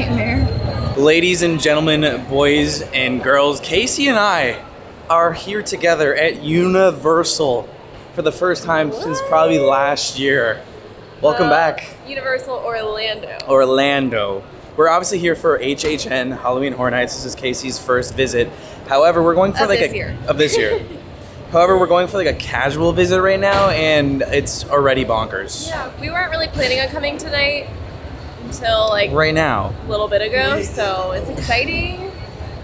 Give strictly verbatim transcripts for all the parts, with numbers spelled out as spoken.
nightmare. Ladies and gentlemen, boys and girls, Casey and I are here together at Universal for the first time what? since probably last year. Welcome uh, back. Universal Orlando. Orlando. We're obviously here for H H N, Halloween Horror Nights. This is Casey's first visit. However, we're going for of like this a- year. Of this year. However, we're going for like a casual visit right now, and it's already bonkers. Yeah, we weren't really planning on coming tonight until like right now, a little bit ago, so it's exciting.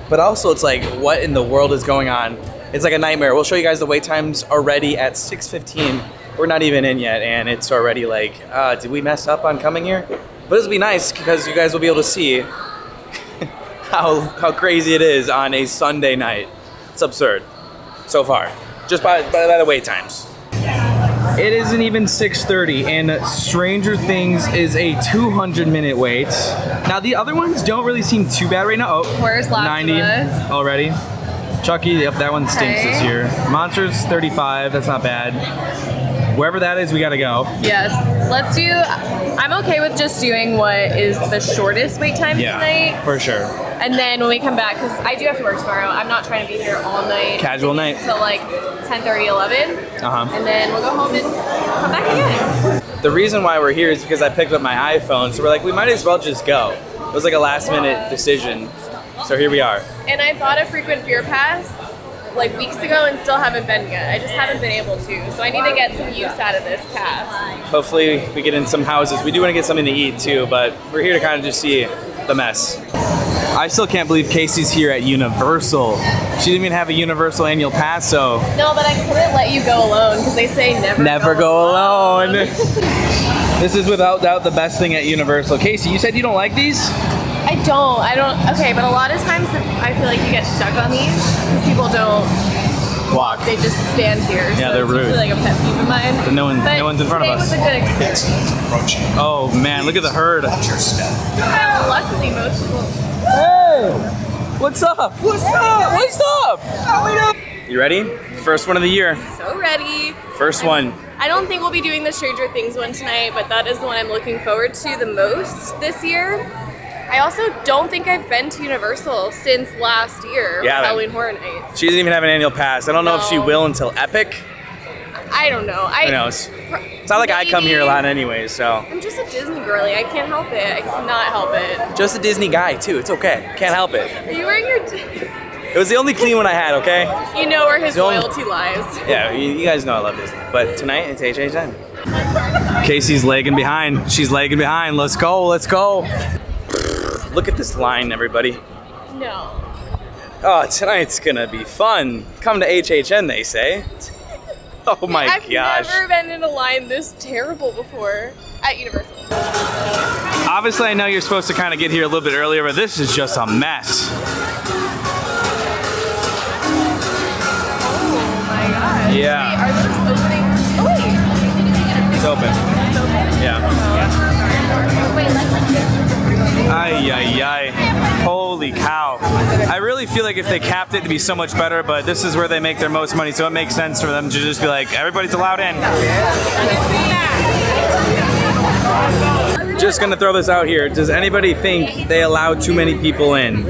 But also it's like, what in the world is going on? It's like a nightmare. We'll show you guys the wait times already at six fifteen. We're not even in yet, and it's already like, uh, did we mess up on coming here? But this will be nice because you guys will be able to see how, how crazy it is on a Sunday night. It's absurd so far. Just by, by, by the wait times. It isn't even six thirty, and Stranger Things is a two hundred minute wait. Now the other ones don't really seem too bad right now. Oh, where's last ninety of us? Already. Chucky, yep, that one stinks okay. this year. Monsters, thirty-five, that's not bad. Wherever that is, we gotta go. Yes, let's do, I'm okay with just doing what is the shortest wait time yeah, tonight. For sure. And then when we come back, because I do have to work tomorrow, I'm not trying to be here all night. Casual night. Until like ten thirty, eleven. Uh-huh. And then we'll go home and come back again. The reason why we're here is because I picked up my iPhone, so we're like, we might as well just go. It was like a last minute decision, so here we are. And I bought a frequent fear pass like weeks ago and still haven't been yet. I just haven't been able to, so I need to get some use out of this pass. Hopefully we get in some houses. We do want to get something to eat too, but we're here to kind of just see the mess. I still can't believe Casey's here at Universal. She didn't even have a Universal annual pass, so. No, but I couldn't let you go alone because they say never. Never go, go alone. alone. This is without doubt the best thing at Universal. Casey, you said you don't like these? I don't. I don't. Okay, but a lot of times I feel like you get stuck on these because people don't walk. They just stand here. Yeah, so they're rude. It's really like a pet peeve of mine. But no one, but no one's in front of us. It was a good experience. Oh man, look at the herd. Watch your step. I'm luckily most people. Hey! What's up? What's hey, up? Guys. What's up? How we doing? You ready? First one of the year. So ready. First I'm, one. I don't think we'll be doing the Stranger Things one tonight, but that is the one I'm looking forward to the most this year. I also don't think I've been to Universal since last year. Yeah, Halloween Horror Nights. She doesn't even have an annual pass. I don't no. know if she will until Epic. I don't know. I, Who knows? It's not like maybe. I come here a lot anyway, so. I'm just a Disney girly. I can't help it. I cannot help it. Just a Disney guy, too. It's okay. Can't help it. Are you wearing your... It was the only clean one I had, okay? You know where his loyalty only... lies. Yeah, you guys know I love Disney. But tonight, it's H H N. Casey's lagging behind. She's lagging behind. Let's go. Let's go. Look at this line, everybody. No. Oh, tonight's gonna be fun. Come to H H N, they say. Oh my I've gosh. I've never been in a line this terrible before at Universal. Obviously I know you're supposed to kind of get here a little bit earlier, but this is just a mess. Oh my gosh. Yeah. Wait, are those opening? Oh wait. It's open. It's open? Yeah. Oh. Wait, let's Ay, ay, ay. Holy cow. I really feel like if they capped it, it'd be so much better, but this is where they make their most money, so it makes sense for them to just be like, everybody's allowed in. Just gonna throw this out here. Does anybody think they allow too many people in?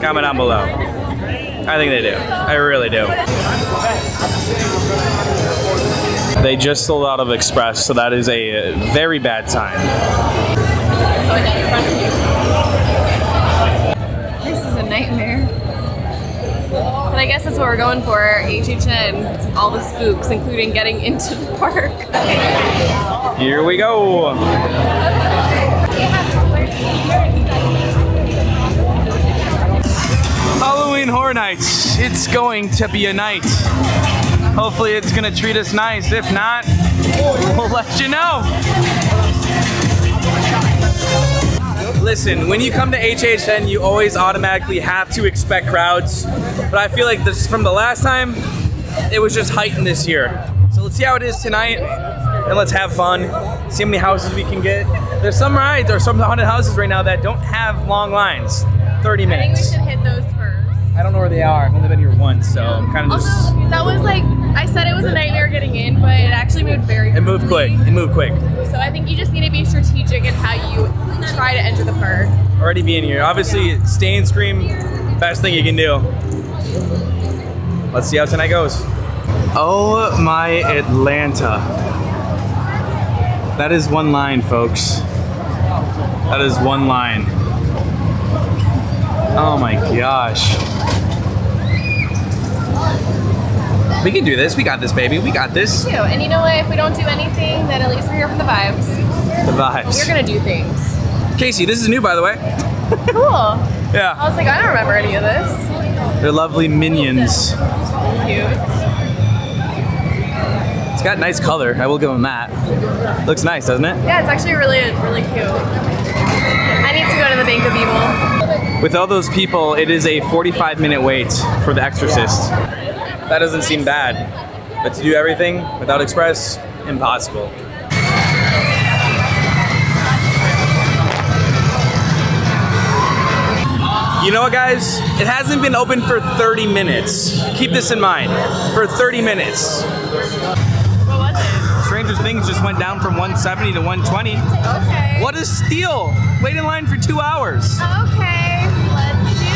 Comment down below. I think they do. I really do. They just sold out of Express, so that is a very bad sign. Nightmare. But I guess that's what we're going for, H H N, all the spooks, including getting into the park. Here we go. Halloween Horror Nights, it's going to be a night. Hopefully it's gonna treat us nice. If not, we'll let you know. Listen, when you come to H H N, you always automatically have to expect crowds. But I feel like this from the last time, it was just heightened this year. So let's see how it is tonight, and let's have fun. See how many houses we can get. There's some rides or some haunted houses right now that don't have long lines. thirty minutes. I think we should hit those first. I I don't know where they are. I've only been here once, so I'm kind of also, just... that was like, I said it was a nightmare getting in, but it actually moved very quickly. It moved quick. It moved quick. So I think you just need to be strategic in how you try to enter the park. Already being here. Obviously, yeah. Stay and scream, best thing you can do. Let's see how tonight goes. Oh my Atlanta. That is one line, folks. That is one line. Oh my gosh. We can do this. We got this, baby. We got this. We do. And you know what? If we don't do anything, then at least we're here for the vibes. The vibes. We're going to do things. Casey, this is new, by the way. Cool. Yeah. I was like, I don't remember any of this. They're lovely minions. Cute. It's got nice color. I will give them that. Looks nice, doesn't it? Yeah, it's actually really, really cute. I need to go to the Bank of Evil. With all those people, it is a forty-five minute wait for the Exorcist. That doesn't seem bad, but to do everything without Express, impossible. You know what, guys? It hasn't been open for thirty minutes. Keep this in mind, for thirty minutes. What was it? Stranger Things just went down from one seventy to one twenty. Okay. What a steal! Wait in line for two hours. Okay, let's do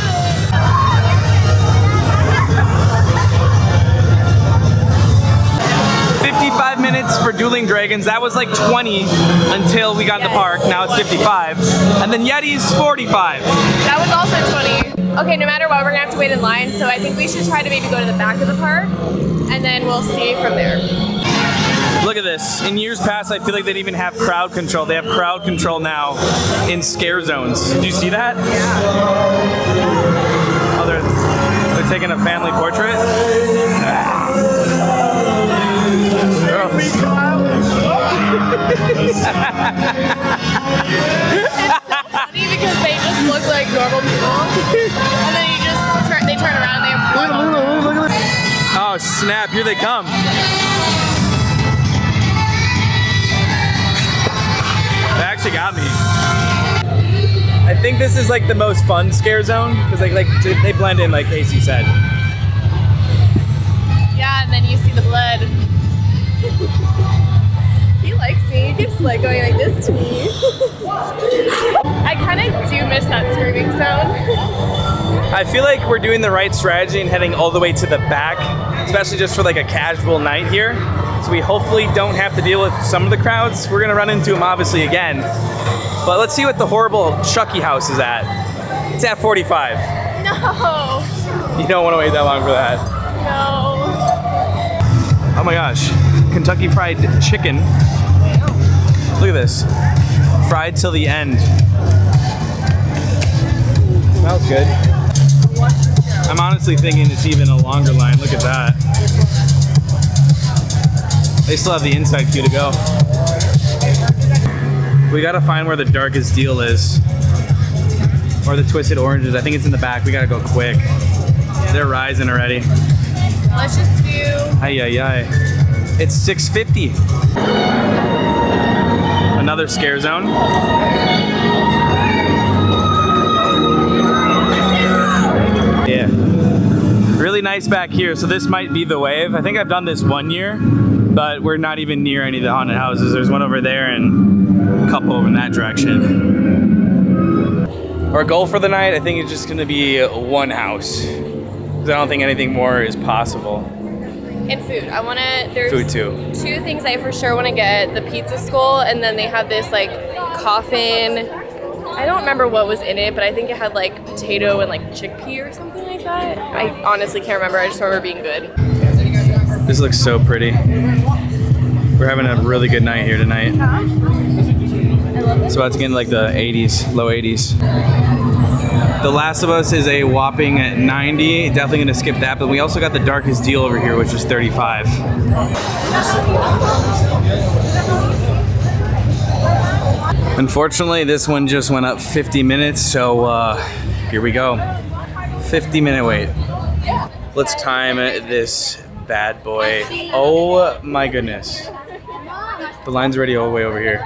it. fifty-five minutes for Dueling Dragons. That was like twenty until we got yes. in the park. Now it's fifty-five. And then Yeti's forty-five. That was also twenty. Okay, no matter what, we're gonna have to wait in line. So I think we should try to maybe go to the back of the park and then we'll see from there. Look at this. In years past, I feel like they didn't even have crowd control. They have crowd control now in scare zones. Did you see that? Yeah. Oh, they're, they're taking a family portrait? Ah. It's so funny because they just look like normal people, and then you just turn, they turn around and they have look, look, look, look. Oh snap, here they come. That actually got me. I think this is like the most fun scare zone because like, like they blend in like Casey said. Yeah, and then you see the blood. He likes me. He keeps like going like this to me. I kind of do miss that screaming sound. I feel like we're doing the right strategy and heading all the way to the back, especially just for like a casual night here. So we hopefully don't have to deal with some of the crowds. We're gonna run into them obviously again. But let's see what the horrible Chucky house is at. It's at forty-five. No. You don't want to wait that long for that. No. Oh my gosh. Kentucky Fried Chicken. Look at this. Fried till the end. Smells good. I'm honestly thinking it's even a longer line. Look at that. They still have the inside queue to go. We gotta find where the Darkest Deal is. Or the Twisted Oranges. I think it's in the back. We gotta go quick. They're rising already. Let's just do... Ay, ay, ay. It's six fifty. Another scare zone. Yeah. Really nice back here. So this might be the wave. I think I've done this one year, but we're not even near any of the haunted houses. There's one over there and a couple over in that direction. Our goal for the night, I think it's just gonna be one house. Because I don't think anything more is possible. And food. I want to, there's food too. Two things I for sure want to get, the pizza skull, and then they have this like coffin. I don't remember what was in it, but I think it had like potato and like chickpea or something like that. I honestly can't remember, I just remember being good. This looks so pretty. We're having a really good night here tonight. It's about to get into like the eighties, low eighties. The Last of Us is a whopping ninety. Definitely gonna skip that, but we also got the Darkest Deal over here, which is thirty-five. Unfortunately, this one just went up fifty minutes, so uh, here we go. fifty minute wait. Let's time this bad boy. Oh my goodness. The line's already all the way over here.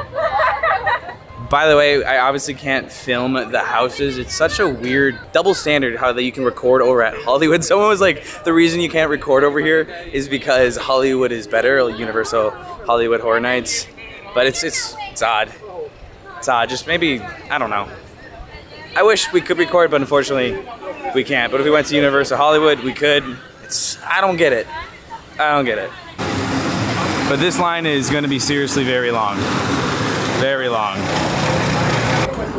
By the way, I obviously can't film the houses. It's such a weird double standard how that you can record over at Hollywood. Someone was like, the reason you can't record over here is because Hollywood is better, like Universal Hollywood Horror Nights. But it's, it's, it's odd. It's odd, just maybe, I don't know. I wish we could record, but unfortunately we can't. But if we went to Universal Hollywood, we could. It's, I don't get it. I don't get it. But this line is gonna be seriously very long. Very long.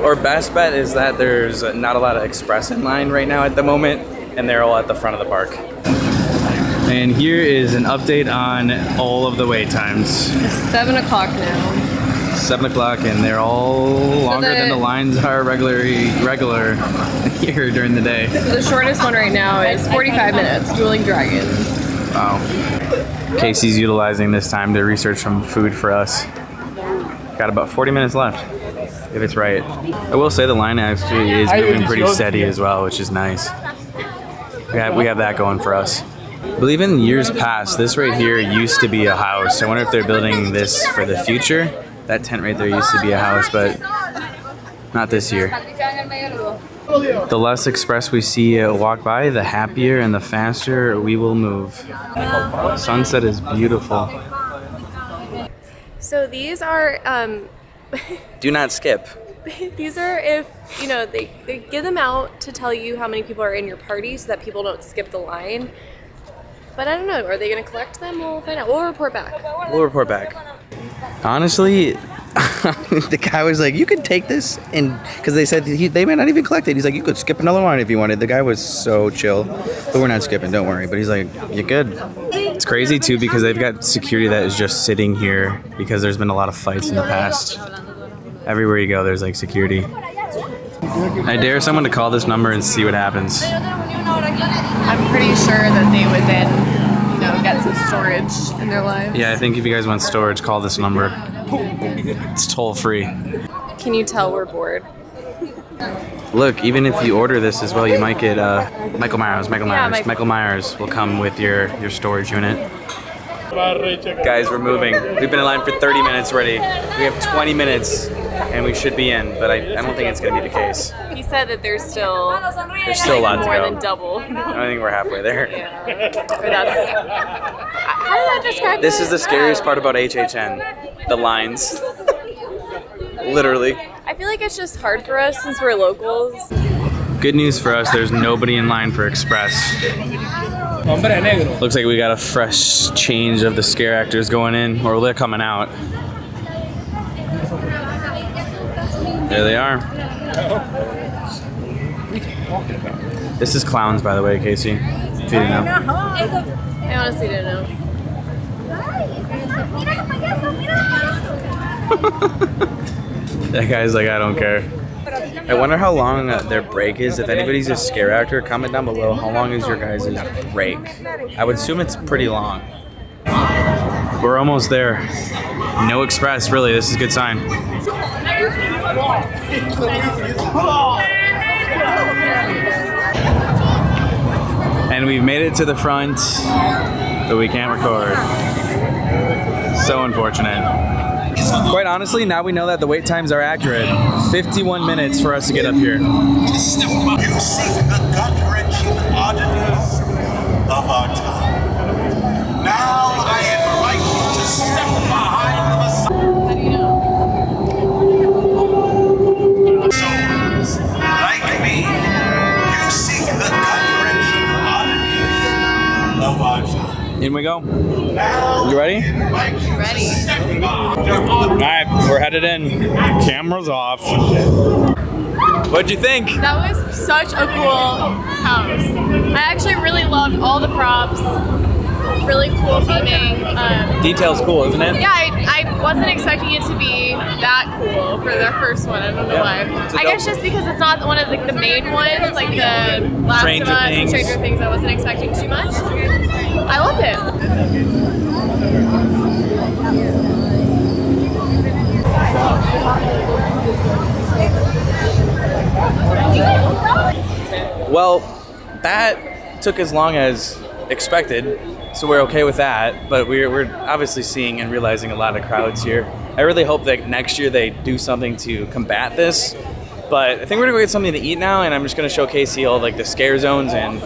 Our best bet is that there's not a lot of Express in line right now at the moment, and they're all at the front of the park. And here is an update on all of the wait times. It's seven o'clock now. Seven o'clock, and they're all so longer than the lines are regularly regular here during the day. So the shortest one right now is forty-five minutes, Dueling Dragons. Wow. Casey's utilizing this time to research some food for us. Got about forty minutes left, if it's right. I will say the line actually is moving pretty steady as well, which is nice. We have, we have that going for us. I believe in years past, this right here used to be a house. I wonder if they're building this for the future. That tent right there used to be a house, but not this year. The less Express we see uh, walk by, the happier and the faster we will move. Sunset is beautiful. So these are... Um, Do not skip. These are if, you know, they, they give them out to tell you how many people are in your party so that people don't skip the line. But I don't know, are they going to collect them? We'll find out. We'll report back. We'll report back. Honestly, the guy was like, you could take this, and because they said he, they may not even collect it. He's like, you could skip another line if you wanted. The guy was so chill. But we're not skipping, don't worry. But he's like, you're good. It's crazy too because they've got security that is just sitting here because there's been a lot of fights in the past. Everywhere you go, there's like security. I dare someone to call this number and see what happens. I'm pretty sure that they would then, you know, get some storage in their lives. Yeah, I think if you guys want storage, call this number. It's toll free. Can you tell we're bored? Look, even if you order this as well, you might get uh, Michael Myers. Michael Myers. Yeah, Michael. Michael Myers will come with your your storage unit. Guys, we're moving. We've been in line for thirty minutes already. We have twenty minutes, and we should be in. But I, I don't think it's gonna be the case. He said that there's still there's still a lot to go. More than double. I think we're halfway there. Yeah. How did I describe this? This is the scariest part about H H N. The lines. Literally. I feel like it's just hard for us since we're locals. Good news for us, there's nobody in line for Express. Looks like we got a fresh change of the scare actors going in, or they're coming out. There they are. This is clowns, by the way, Casey. If you didn't know. I honestly didn't know. That guy's like, I don't care. I wonder how long uh, their break is. If anybody's a scare actor, comment down below how long is your guys' break. I would assume it's pretty long. We're almost there. No Express, really. This is a good sign. And we've made it to the front, but we can't record. So unfortunate. Quite honestly, now we know that the wait times are accurate. fifty-one minutes for us to get up here. You see the gut-wrenching oddities of our time. Now I invite you to step behind the sun. So, like me, you see the gut-wrenching oddities of our time. In we go. You ready? Ready. All right, we're headed in. Cameras off. What'd you think? That was such a cool house. I actually really loved all the props. Really cool theming. Um, Detail's cool, isn't it? Yeah, I, I wasn't expecting it to be that cool for their first one. I don't know yeah. why. I guess just because it's not one of the, the main ones, like the Last Stranger of Us and Stranger Things. I wasn't expecting too much. I love it. Well, that took as long as expected, so we're okay with that. But we're, we're obviously seeing and realizing a lot of crowds here. I really hope that next year they do something to combat this. But I think we're gonna go get something to eat now, and I'm just gonna show Casey all like the scare zones and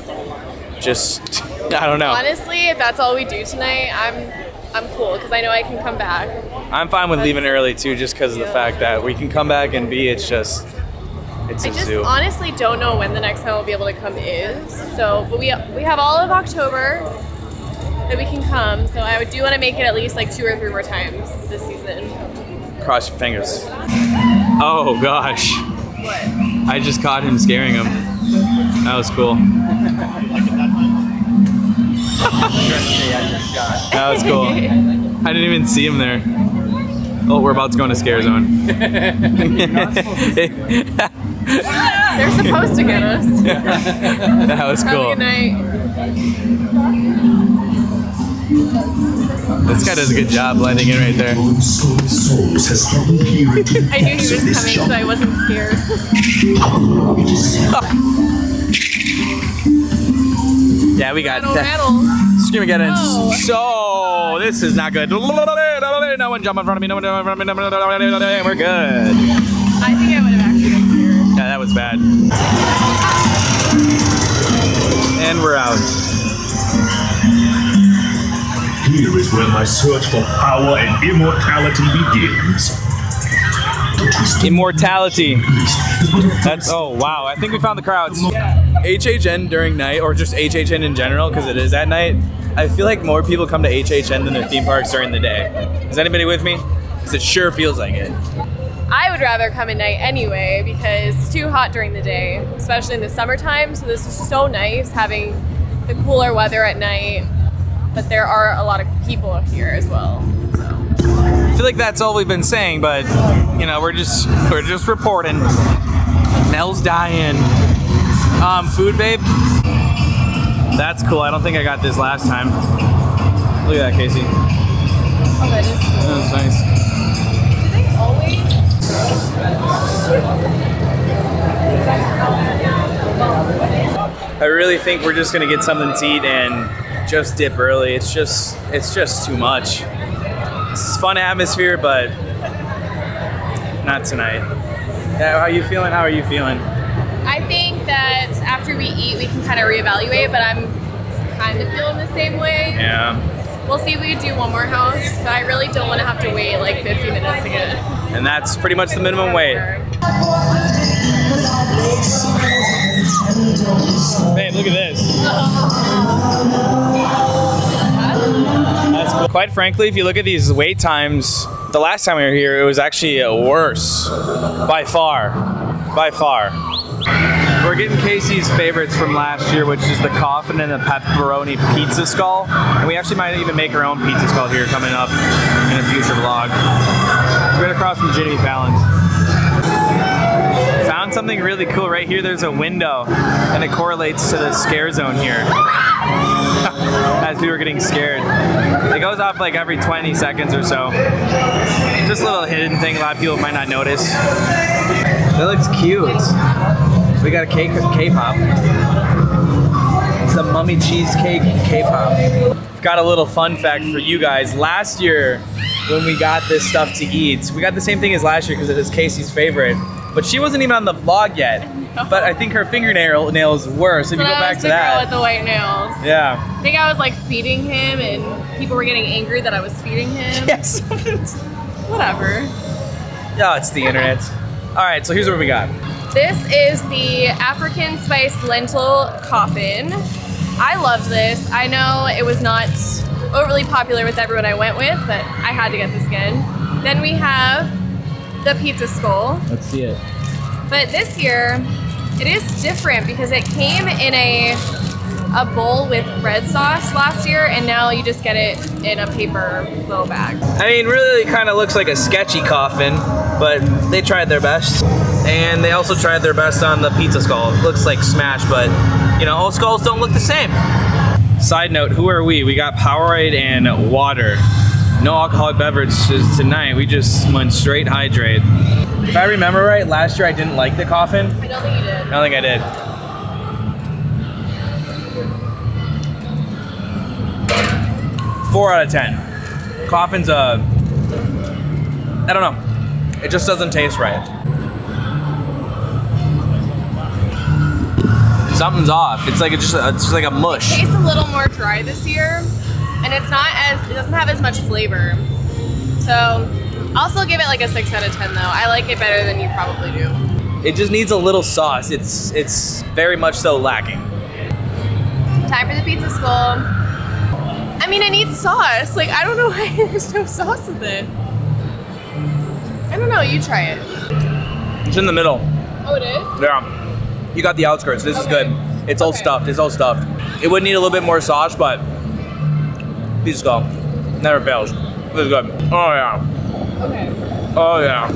just, I don't know. Honestly, if that's all we do tonight, I'm I'm cool, because I know I can come back. I'm fine with that's, leaving early too, just because of the fact that we can come back and be, it's just, it's I a just zoo. Honestly don't know when the next time we'll be able to come is. So, but we, we have all of October that we can come. So I do want to make it at least like two or three more times this season. Cross your fingers. Oh gosh. What? I just caught him scaring him. That was cool. That was cool. I didn't even see him there. Oh, we're about to go into scare zone. They're supposed to get us. That was cool. Have a good night. This guy does a good job blending in right there. I knew he was coming, so I wasn't scared. Yeah, we got that. Screaming at it. So, this is not good. No one jump in front of me. No one jump in front of me. We're good. I think I would have actually been scared. Yeah, that was bad. And we're out. Here is where my search for power and immortality begins. Immortality. That's, oh wow, I think we found the crowds. H H N during night, or just H H N in general, because it is at night, I feel like more people come to H H N than their theme parks during the day. Is anybody with me? Because it sure feels like it. I would rather come at night anyway, because it's too hot during the day, especially in the summertime, so this is so nice having the cooler weather at night, but there are a lot of people up here as well. I feel like that's all we've been saying, but you know, we're just we're just reporting. Nell's dying. Um, food, babe. That's cool. I don't think I got this last time. Look at that, Casey. Oh, that is cool. That's nice. Do they always? I really think we're just gonna get something to eat and just dip early. It's just it's just too much. It's fun atmosphere, but not tonight. Yeah, how are you feeling? How are you feeling? I think that after we eat, we can kind of reevaluate, but I'm kind of feeling the same way. Yeah. We'll see if we do one more house, but I really don't want to have to wait like fifty minutes again. And that's pretty much the minimum wait. Babe, look at this. Quite frankly, if you look at these wait times, the last time we were here, it was actually worse, by far, by far. We're getting Casey's favorites from last year, which is the coffin and the pepperoni pizza skull, and we actually might even make our own pizza skull here coming up in a future vlog. Right across from Jimmy Fallon. Found something really cool right here. There's a window, and it correlates to the scare zone here. As we were getting scared. It goes off like every twenty seconds or so. Just a little hidden thing a lot of people might not notice. That looks cute. We got a cake of K-pop. It's a mummy cheesecake K-pop. Got a little fun fact for you guys. Last year, when we got this stuff to eat, we got the same thing as last year because it is Casey's favorite. But she wasn't even on the vlog yet. But I think her fingernail nails were, so if you go back to that. I was the girl with the white nails. Yeah. I think I was like feeding him and people were getting angry that I was feeding him. Yes. Whatever. Oh, it's the internet. All right, so here's what we got. This is the African spiced lentil coffin. I loved this. I know it was not overly popular with everyone I went with, but I had to get this again. Then we have the pizza skull. Let's see it. But this year, it is different because it came in a a bowl with red sauce last year, and now you just get it in a paper little bag. I mean, really kind of looks like a sketchy coffin, but they tried their best. And they also tried their best on the pizza skull. It looks like smash, but you know, all skulls don't look the same. Side note, who are we? We got Powerade and water. No alcoholic beverages tonight. We just went straight hydrate. If I remember right, last year I didn't like the coffin. I don't think you did. I don't think I did. four out of ten. Coffin's a, I don't know. It just doesn't taste right. Something's off. It's like a, just, a, it's just like a mush. It tastes a little more dry this year, and it's not as, it doesn't have as much flavor. So I'll still give it like a six out of ten though. I like it better than you probably do. It just needs a little sauce. It's, it's very much so lacking. Time for the pizza school. I mean, it needs sauce. Like, I don't know why there's no sauce with it. I don't know, you try it. It's in the middle. Oh, it is? Yeah. You got the outskirts. This okay. is good. It's okay. all stuffed. It's all stuffed. It would need a little bit more sauce, but pizza skull never fails. This is good. Oh yeah. Okay. Oh yeah.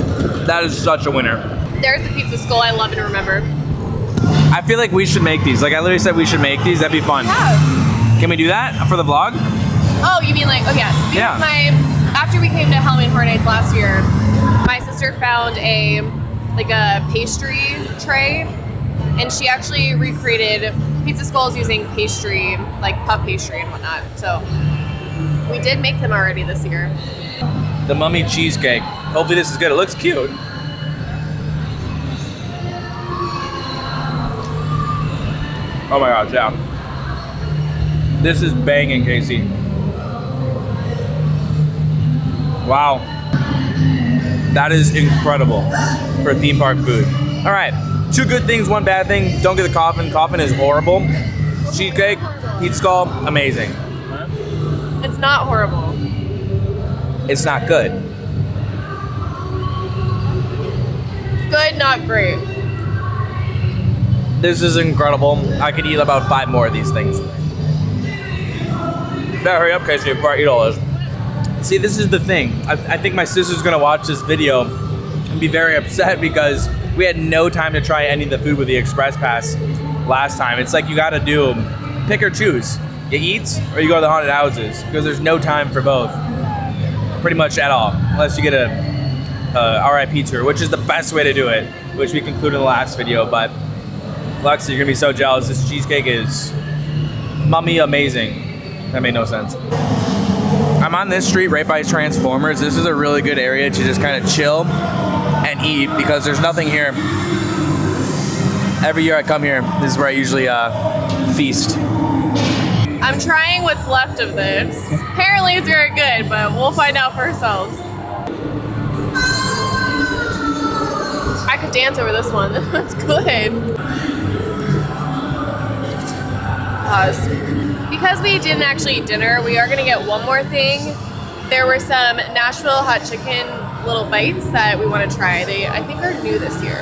That is such a winner. There's the pizza skull I love and remember. I feel like we should make these. Like I literally said, we should make these. That'd be fun. Yeah. Can we do that for the vlog? Oh, you mean like? Oh yes. Because yeah. My after we came to Halloween Horror Nights last year, my sister found a like a pastry tray. And she actually recreated pizza skulls using pastry, like puff pastry and whatnot. So we did make them already this year. The mummy cheesecake. Hopefully this is good. It looks cute. Oh my gosh, yeah. This is banging, Casey. Wow. That is incredible for theme park food. All right. Two good things, one bad thing. Don't get the coffin. Coffin is horrible. Cheesecake, pizza skull, amazing. It's not horrible. It's not good. Good, not great. This is incredible. I could eat about five more of these things. Better hurry up, Casey, before I eat all this. See, this is the thing. I, I think my sister's gonna watch this video and be very upset because we had no time to try any of the food with the Express Pass last time. It's like you gotta do, pick or choose. You eat or you go to the haunted houses because there's no time for both, pretty much at all. Unless you get a, a R I P tour, which is the best way to do it, which we concluded in the last video. But Lexi, you're gonna be so jealous. This cheesecake is mummy amazing. That made no sense. I'm on this street right by Transformers. This is a really good area to just kind of chill and eat because there's nothing here. Every year I come here, this is where I usually uh, feast. I'm trying what's left of this. Apparently it's very good, but we'll find out for ourselves. I could dance over this one. That's good. Pause. Because we didn't actually eat dinner, we are gonna get one more thing. There were some Nashville hot chicken little bites that we want to try. They, I think, are new this year.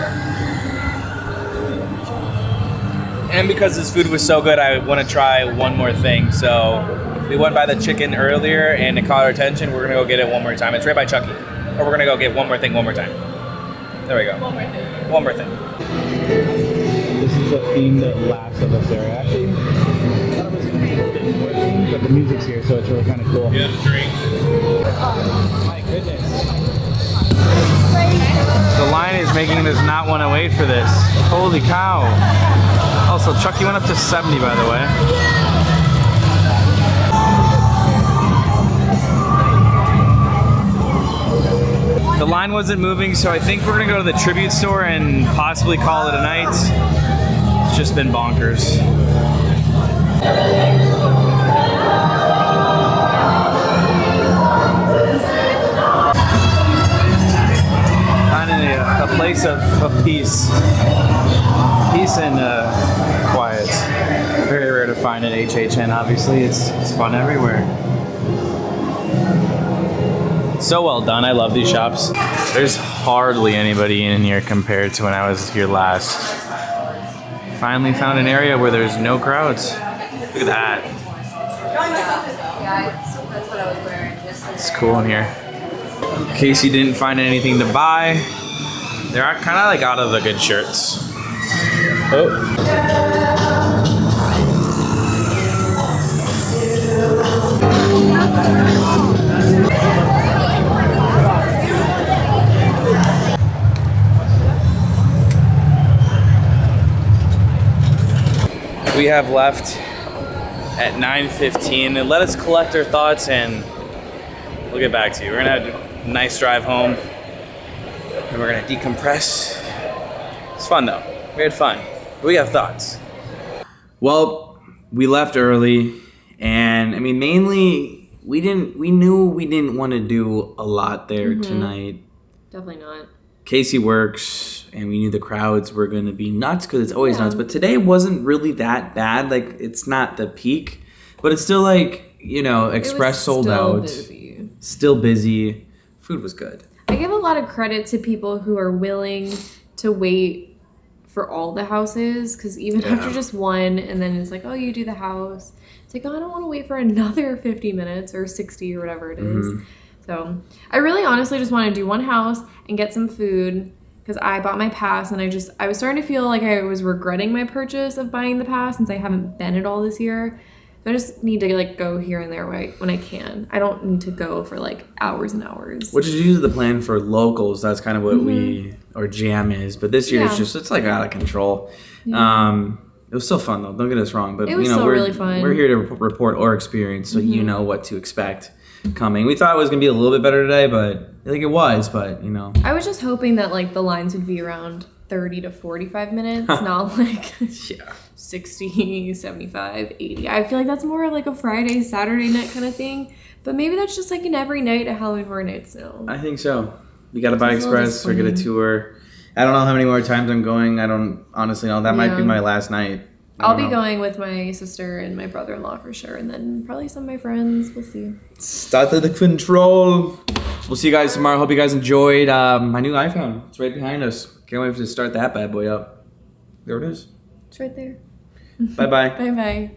And because this food was so good, I want to try one more thing. So we went by the chicken earlier and it caught our attention. We're going to go get it one more time. It's right by Chucky. Or we're going to go get one more thing one more time. There we go. One more thing. One more thing. This is the theme that Last of Us area. Actually, none of us can be holding, but the music's here, so it's really kind of cool. You have a drink. Oh, my goodness. The line is making us not want to wait for this. Holy cow. Also, Chucky went up to seventy, by the way. The line wasn't moving, so I think we're going to go to the tribute store and possibly call it a night. It's just been bonkers. A place of, of peace, peace and uh, quiet. Very rare to find at H H N. Obviously, it's it's fun everywhere. So well done. I love these shops. There's hardly anybody in here compared to when I was here last. Finally found an area where there's no crowds. Look at that. It's cool in here. Casey didn't find anything to buy. They're kind of like out of the good shirts. Oh. We have left at nine fifteen and let us collect our thoughts, and we'll get back to you. We're gonna have a nice drive home and we're gonna decompress. It's fun though. We had fun. We have thoughts. Well, we left early, and I mean mainly we didn't we knew we didn't want to do a lot there mm-hmm. tonight. Definitely not. Casey works, and we knew the crowds were going to be nuts because it's always yeah. nuts. But today wasn't really that bad. Like, it's not the peak, but it's still like, you know, Express sold out. Busy. Still busy. Food was good. I give a lot of credit to people who are willing to wait for all the houses, because even yeah. after just one, and then it's like, oh, you do the house. It's like, oh, I don't want to wait for another fifty minutes or sixty or whatever it is. Mm-hmm. So I really honestly just want to do one house and get some food, because I bought my pass and I just, I was starting to feel like I was regretting my purchase of buying the pass since I haven't been at all this year. So I just need to like go here and there when I can. I don't need to go for like hours and hours. Which is usually the plan for locals. That's kind of what mm-hmm. we, our jam is. But this year yeah. it's just, it's like out of control. Yeah. Um, it was still fun though, don't get us wrong. But it was you know, still we're, really fun. We're here to report our experience, so mm-hmm. you know what to expect. Coming. We thought it was gonna be a little bit better today, but I think it was, but you know. I was just hoping that like the lines would be around thirty to forty-five minutes, not like yeah. sixty, seventy-five, eighty. I feel like that's more of like a Friday, Saturday night kind of thing, but maybe that's just like an every night at Halloween Horror Nights now. I think so. We gotta buy Express or get a tour. I don't know how many more times I'm going. I don't honestly know. That yeah. might be my last night. I'll be know. going with my sister and my brother-in-law for sure, and then probably some of my friends. We'll see. Start the control. We'll see you guys tomorrow. Hope you guys enjoyed um, my new iPhone. It's right behind us. Can't wait to start that bad boy up. There it is. It's right there. Bye-bye. Bye-bye.